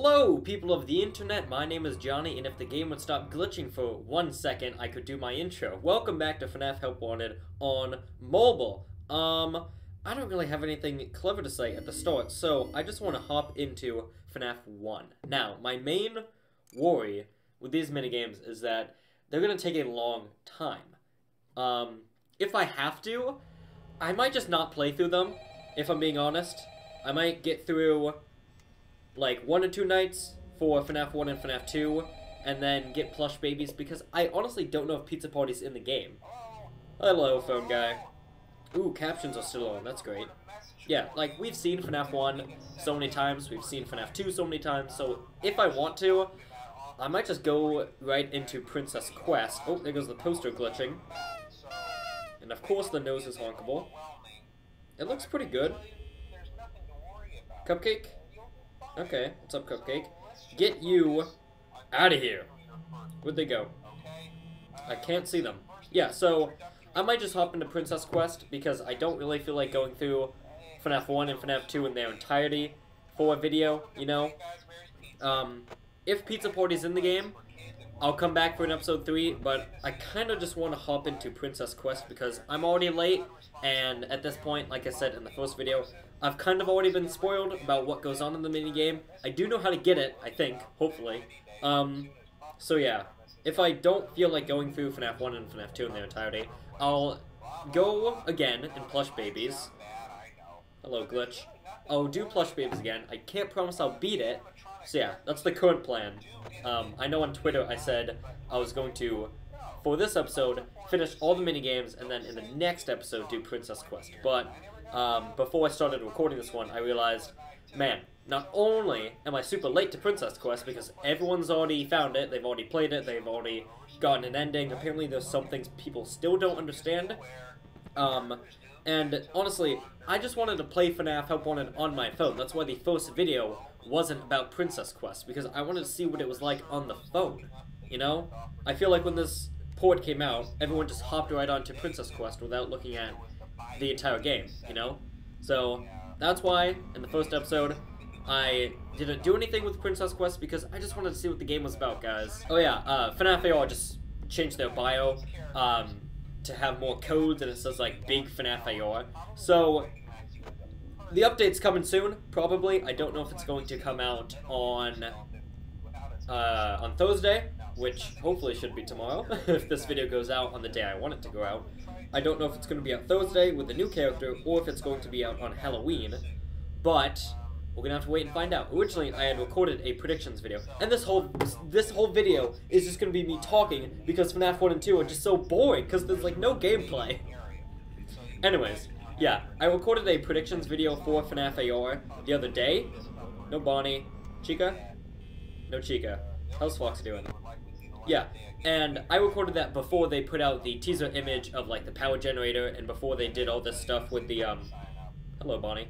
Hello, people of the internet, my name is Johnny, and if the game would stop glitching for 1 second, I could do my intro. Welcome back to FNAF Help Wanted on mobile. I don't really have anything clever to say at the start, so I just want to hop into FNAF 1. Now, my main worry with these minigames is that they're going to take a long time. If I have to, I might just not play through them, if I'm being honest. I might get through like 1 or 2 nights for FNAF 1 and FNAF 2, and then get Plush Babies, because I honestly don't know if Pizza Party's in the game. Hello, phone guy. Ooh, captions are still on, that's great. Yeah, like, we've seen FNAF 1 so many times, we've seen FNAF 2 so many times, so if I want to, I might just go right into Princess Quest. Oh, there goes the poster glitching. And of course the nose is honkable. It looks pretty good. Cupcake? Okay, what's up, Cupcake? Get you out of here. Where'd they go? I can't see them. Yeah, so I might just hop into Princess Quest because I don't really feel like going through FNAF 1 and FNAF 2 in their entirety for a video, you know? If Pizza Party's in the game, I'll come back for an episode 3, but I kind of just want to hop into Princess Quest because I'm already late, and at this point, like I said in the first video, I've kind of already been spoiled about what goes on in the minigame. I do know how to get it, I think, hopefully. So yeah, if I don't feel like going through FNAF 1 and FNAF 2 in their entirety, I'll go again in Plush Babies. Hello, Glitch. I'll do Plush Babies again. I can't promise I'll beat it. So yeah, that's the current plan. I know on Twitter I said I was going to, for this episode, finish all the minigames, and then in the next episode do Princess Quest. But before I started recording this one, I realized, man, not only am I super late to Princess Quest because everyone's already found it, they've already played it, they've already gotten an ending. Apparently there's some things people still don't understand. And honestly, I just wanted to play FNAF Help Wanted on my phone. That's why the first video wasn't about Princess Quest, because I wanted to see what it was like on the phone, you know? I feel like when this port came out, everyone just hopped right onto Princess Quest without looking at the entire game, you know? So that's why in the first episode I didn't do anything with Princess Quest, because I just wanted to see what the game was about, guys. Oh yeah, FNAF AR just changed their bio to have more codes, and it says like big FNAF AR. So the update's coming soon, probably. I don't know if it's going to come out on Thursday, which hopefully should be tomorrow, if this video goes out on the day I want it to go out. I don't know if it's going to be out Thursday with the new character, or if it's going to be out on Halloween, but we're going to have to wait and find out. Originally, I had recorded a predictions video, and this whole video is just going to be me talking, because FNAF 1 and 2 are just so boring, because there's, like, no gameplay. Anyways, yeah, I recorded a predictions video for FNAF AR the other day. No Bonnie. Chica? No Chica. How's Fox doing? Yeah, and I recorded that before they put out the teaser image of, like, the power generator, and before they did all this stuff with the, hello, Bonnie.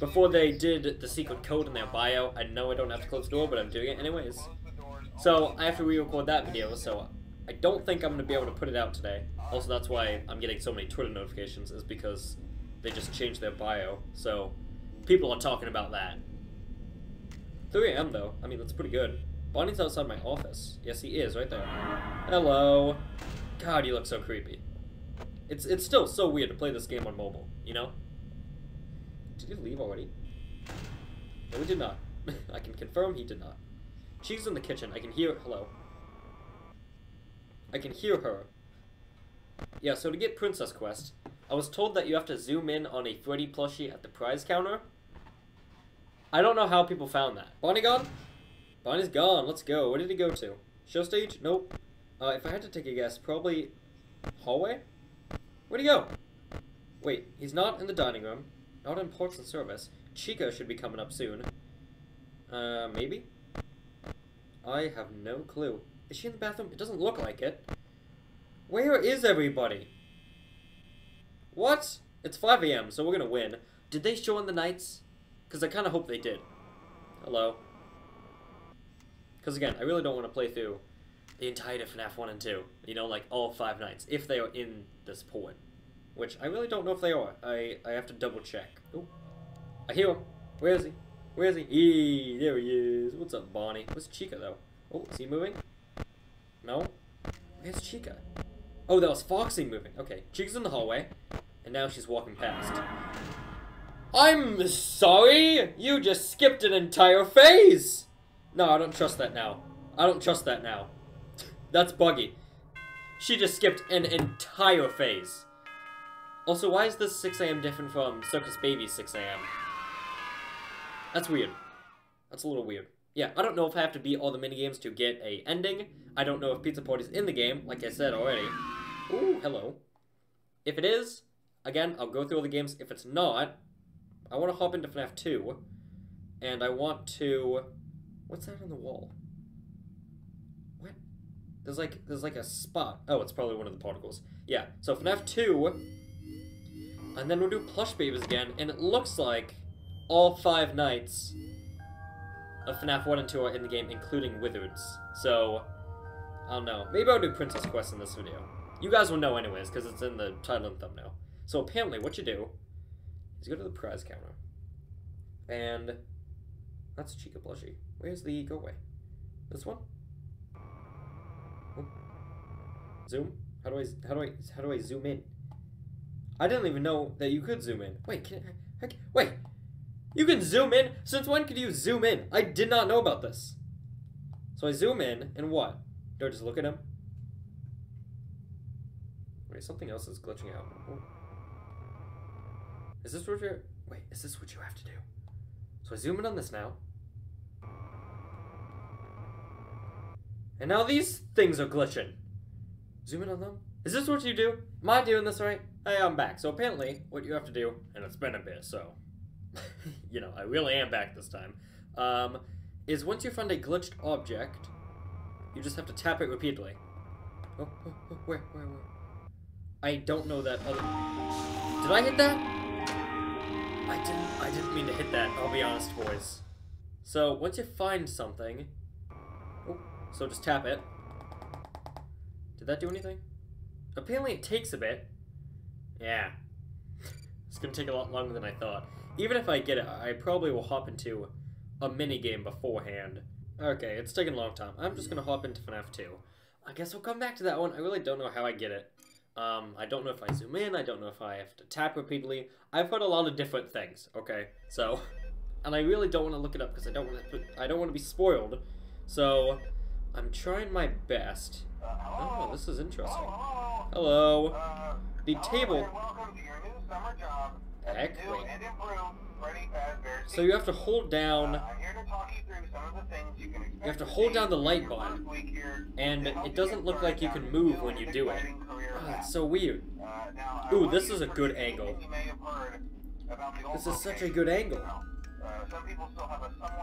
Before they did the secret code in their bio. I know I don't have to close the door, but I'm doing it anyways. So, I have to re-record that video, so I don't think I'm going to be able to put it out today. Also, that's why I'm getting so many Twitter notifications, is because they just changed their bio, so people are talking about that. 3 AM, though. I mean, that's pretty good. Bonnie's outside my office. Yes, he is, right there. Hello. God, you look so creepy. It's still so weird to play this game on mobile, you know? Did he leave already? No, he did not. I can confirm he did not. She's in the kitchen. I can hear... Hello. I can hear her. Yeah, so to get Princess Quest, I was told that you have to zoom in on a Freddy plushie at the prize counter. I don't know how people found that. Bonnie gone? Bonnie's gone, let's go. Where did he go to? Show stage? Nope. If I had to take a guess, probably hallway? Where'd he go? Wait, he's not in the dining room. Not in parts and service. Chica should be coming up soon. Maybe? I have no clue. Is she in the bathroom? It doesn't look like it. Where is everybody? What? It's 5 AM, so we're gonna win. Did they show in the nights? Because I kind of hope they did. Hello. Because again, I really don't want to play through the entire FNAF 1 and 2, you know, like all 5 nights, if they are in this port. Which I really don't know if they are. I have to double check. Oh, I hear him. Where is he? Where is he? Eee, there he is. What's up, Bonnie? What's Chica, though? Oh, is he moving? No? Where's Chica? Oh, that was Foxy moving. Okay, Chica's in the hallway, and now she's walking past. I'm sorry! You just skipped an entire phase! No, I don't trust that now. I don't trust that now. That's buggy. She just skipped an entire phase. Also, why is this 6 a.m. different from Circus Baby's 6 a.m.? That's weird. That's a little weird. Yeah, I don't know if I have to beat all the minigames to get a ending. I don't know if Pizza Party's in the game, like I said already. Ooh, hello. If it is, again, I'll go through all the games. If it's not, I want to hop into FNAF 2. And I want to... What's that on the wall? What? There's like a spot. Oh, it's probably one of the particles. Yeah, so FNAF 2... And then we'll do Plush Babies again, and it looks like all 5 nights of FNAF 1 and 2 are in the game, including Wizards. So, I don't know. Maybe I'll do Princess Quest in this video. You guys will know anyways, because it's in the title and thumbnail. So apparently, what you do is you go to the prize counter, and that's Chica Plushie. Where's the go away? This one? Oh. Zoom? How do I zoom in? I didn't even know that you could zoom in. Wait, wait! You can zoom in? Since when could you zoom in? I did not know about this. So I zoom in, and what? Do I just look at him? Wait, something else is glitching out. Oh. Is this what you're... Wait, is this what you have to do? So I zoom in on this now. And now these things are glitching. Zoom in on them? Is this what you do? Am I doing this right? Hey, I'm back. So apparently, what you have to do, and it's been a bit, so, you know, I really am back this time, is once you find a glitched object, you just have to tap it repeatedly. Oh, oh, oh, where? I don't know that other... Did I hit that? I didn't mean to hit that, I'll be honest, boys. So, once you find something, oh, so just tap it. Did that do anything? Apparently it takes a bit. Yeah. It's gonna take a lot longer than I thought. Even if I get it, I probably will hop into a minigame beforehand. Okay, it's taking a long time. I'm just gonna hop into FNAF 2. I guess I'll come back to that one. I really don't know how I get it. I don't know if I zoom in. I don't know if I have to tap repeatedly. I've heard a lot of different things, okay? So, and I really don't want to look it up because I don't want to be spoiled. So, I'm trying my best. Oh, this is interesting. Hello. The table. Heck, wait. So you have to hold down. You have to hold down the light button, and it doesn't look like you can move when you do it. Oh, that's so weird. Ooh, this is a good angle. This is such a good angle.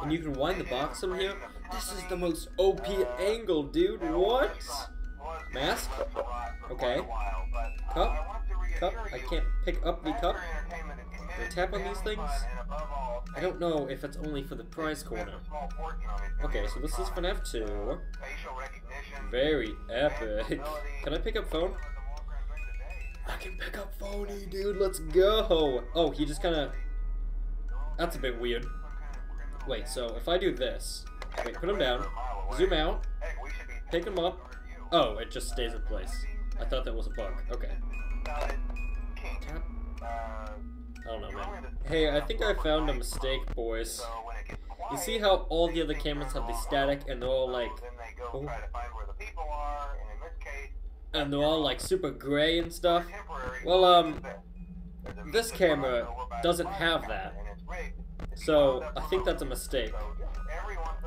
And you can wind the box in here. This is the most OP angle, dude. What? Mask? Okay. Cup? I can't pick up the cup. Do I tap on these things? I don't know if it's only for the prize corner. Okay, so this is FNAF 2. Very epic. Can I pick up phone? I can pick up phony, dude. Let's go. Oh, he just kind of... That's a bit weird. Wait, so if I do this... Wait, put him down. Zoom out. Pick him up. Oh, it just stays in place. I thought that was a bug. Okay. Tap. I don't know, man. Hey, I think I found a mistake, boys. You see how all the other cameras have the static and they're all like... Oh. And they're all like super gray and stuff? Well, this camera doesn't have that. So, I think that's a mistake.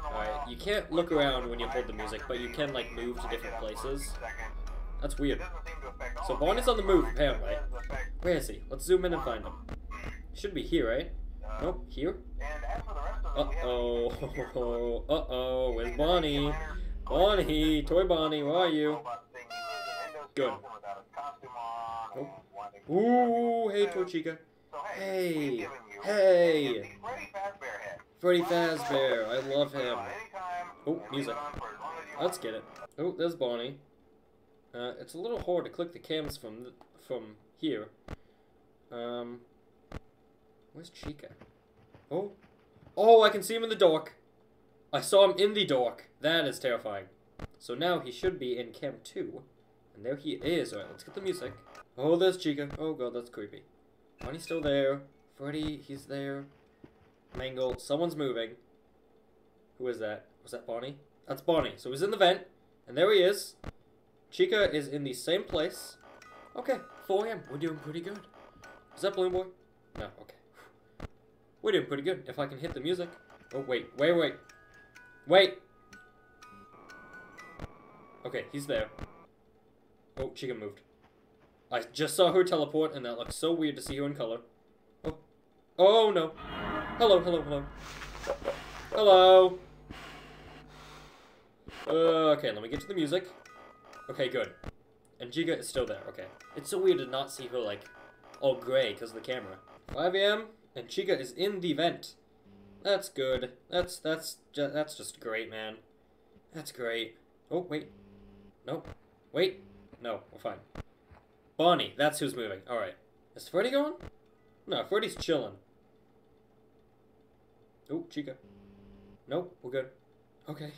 Alright, you can't look around when you hold the music, but you can, like, move to different places. That's weird. So Bonnie's on the move, apparently. Where is he? Let's zoom in and find him. Should be here, right? Nope, here? Uh-oh. Uh-oh. Where's Bonnie? Bonnie! Toy Bonnie, where are you? Good. Nope. Ooh, hey, Toy Chica. Hey! Hey! Freddy Fazbear, I love him. Oh, music. Let's get it. Oh, there's Bonnie. It's a little hard to click the cams from here. Where's Chica? Oh, Oh, I can see him in the dark. I saw him in the dark. That is terrifying. So now he should be in Camp 2. And there he is. Alright, let's get the music. Oh, there's Chica. Oh god, that's creepy. Bonnie's still there. Freddy, he's there. Mangle, someone's moving. Who is that? Was that Bonnie? That's Bonnie. So he's in the vent. And there he is. Chica is in the same place. Okay, 4 a.m. We're doing pretty good. Is that Balloon Boy? No, okay. We're doing pretty good. If I can hit the music. Oh, wait. Okay, he's there. Oh, Chica moved. I just saw her teleport, and that looks so weird to see her in color. Oh, oh no. Hello. Hello. Okay, let me get to the music. Okay, good. And Chica is still there, okay. It's so weird to not see her, like, all gray because of the camera. 5 a.m. and Chica is in the vent. That's good. That's just great, man. That's great. Oh, wait. Nope. Wait. No, we're fine. Bonnie, that's who's moving. Alright. Is Freddy going? No, Freddy's chilling. Oh, Chica. Nope, we're good. Okay.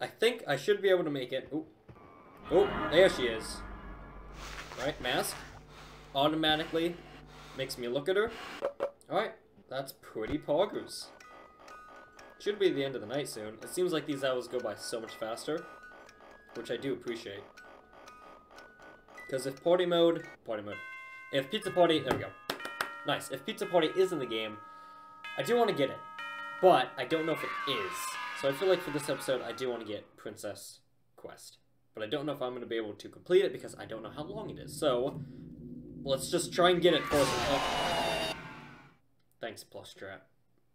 I think I should be able to make it. Oh. Oh, there she is. Alright, mask. Automatically makes me look at her. Alright, that's pretty poggers. Should be the end of the night soon. It seems like these hours go by so much faster, which I do appreciate. Because if party mode, if Pizza Party, there we go. Nice, if Pizza Party is in the game, I do want to get it, but I don't know if it is. So I feel like for this episode, I do want to get Princess Quest. But I don't know if I'm going to be able to complete it because I don't know how long it is. So, let's just try and get it first. Oh. Thanks, Plush Trap.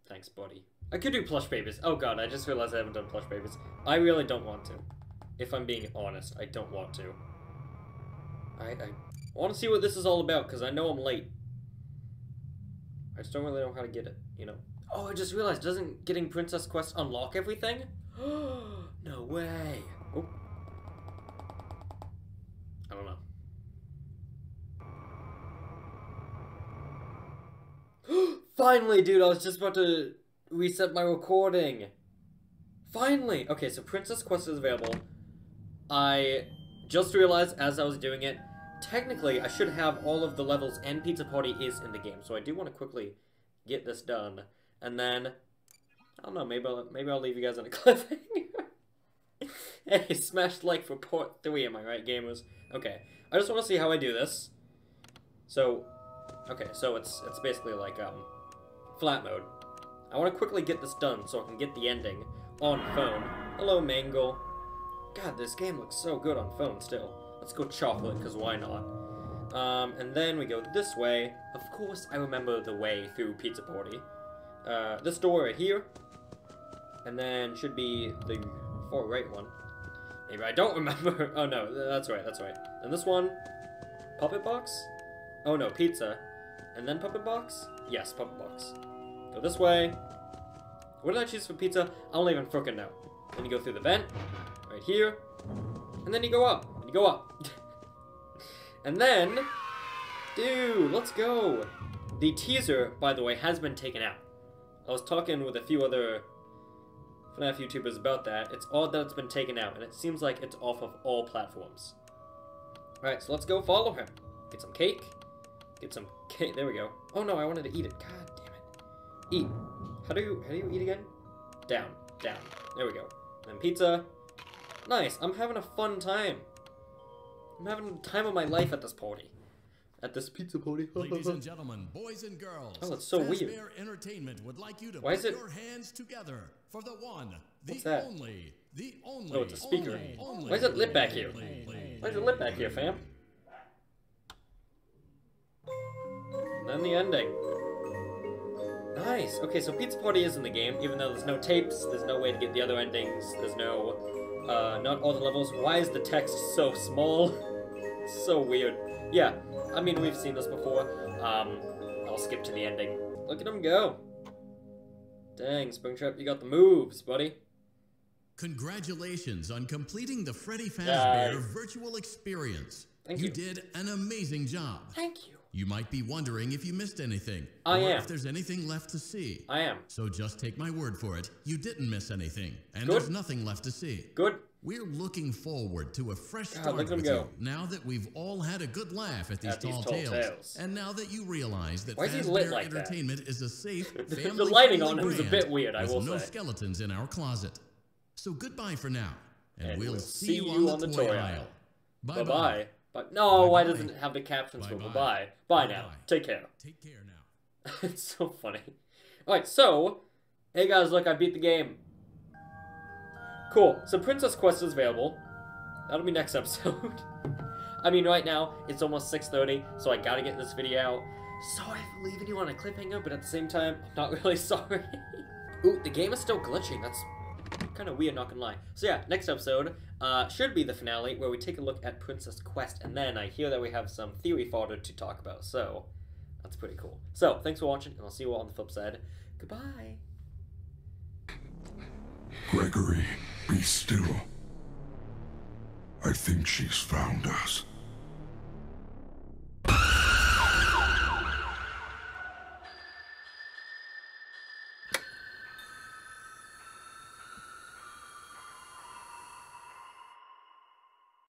Thanks, buddy. I could do Plush Babies. Oh god, I just realized I haven't done Plush Babies. I really don't want to. If I'm being honest, I don't want to. I want to see what this is all about because I know I'm late. I just don't really know how to get it, you know. Oh, I just realized, doesn't getting Princess Quest unlock everything? No way. Oh. I don't know. Finally, dude, I was just about to reset my recording. Finally! Okay, so Princess Quest is available. I just realized as I was doing it, technically I should have all of the levels and Pizza Party is in the game, so I do want to quickly get this done. And then, I don't know, maybe I'll leave you guys on a cliffhanger. Hey, smash like for part 3, am I right, gamers? Okay, I just want to see how I do this. So, okay, so it's basically like, flat mode. I want to quickly get this done so I can get the ending on phone. Hello, Mangle. God, this game looks so good on phone still. Let's go chocolate, because why not? And then we go this way. Of course, I remember the way through Pizza Party. This door right here. And then should be the far right one. Maybe I don't remember. Oh no, that's right. And this one, Puppet Box? Oh no, Pizza. And then Puppet Box? Yes, Puppet Box. Go this way. What did I choose for Pizza? I don't even frickin' know. Then you go through the vent, right here. And then you go up, And then, dude, let's go. The teaser, by the way, has been taken out. I was talking with a few other FNAF YouTubers about that. It's odd that it's been taken out, and it seems like it's off of all platforms. Alright, so let's go follow him. Get some cake. There we go. Oh no, I wanted to eat it. God damn it. Eat. How do you eat again? Down. There we go. And then pizza. Nice, I'm having a fun time. I'm having the time of my life at this party. At this pizza party. Ladies and gentlemen, boys and girls. Oh, it's so weird. Fazbear Entertainment would like you to put your hands together for the one, the only, oh, it's a speaker. Why is it lit back here? Why is it lit back here, fam? And then the ending. Nice. Okay, so Pizza Party is in the game, even though there's no tapes, there's no way to get the other endings, there's no, not all the levels. Why is the text so small? It's so weird. Yeah, I mean, we've seen this before. I'll skip to the ending. Look at him go. Dang, Springtrap, you got the moves, buddy. Congratulations on completing the Freddy Fazbear virtual experience. Thank you. You did an amazing job. Thank you. You might be wondering if you missed anything. Or if there's anything left to see. I am. So just take my word for it. You didn't miss anything. And there's nothing left to see. Good. We're looking forward to a fresh start with you, now that we've all had a good laugh at these tall tales. And now that you realize that Fazbear Entertainment is a safe, family-friendly the lighting on him is a bit weird, I will say. There's no skeletons in our closet. So goodbye for now. And we'll see you on the toy aisle. Bye-bye. But no, why doesn't it have the captions for bye-bye? Bye now. Take care. Take care now. It's so funny. Alright, so, hey guys, look, I beat the game. Cool, so Princess Quest is available. That'll be next episode. I mean, right now, it's almost 6:30, so I gotta get this video out. Sorry for leaving you on a cliffhanger, but at the same time, I'm not really sorry. Ooh, the game is still glitching. That's kind of weird, not gonna lie. So yeah, next episode should be the finale, where we take a look at Princess Quest, and then I hear that we have some theory fodder to talk about, so that's pretty cool. So, thanks for watching, and I'll see you all on the flip side. Goodbye! Gregory, be still. I think she's found us.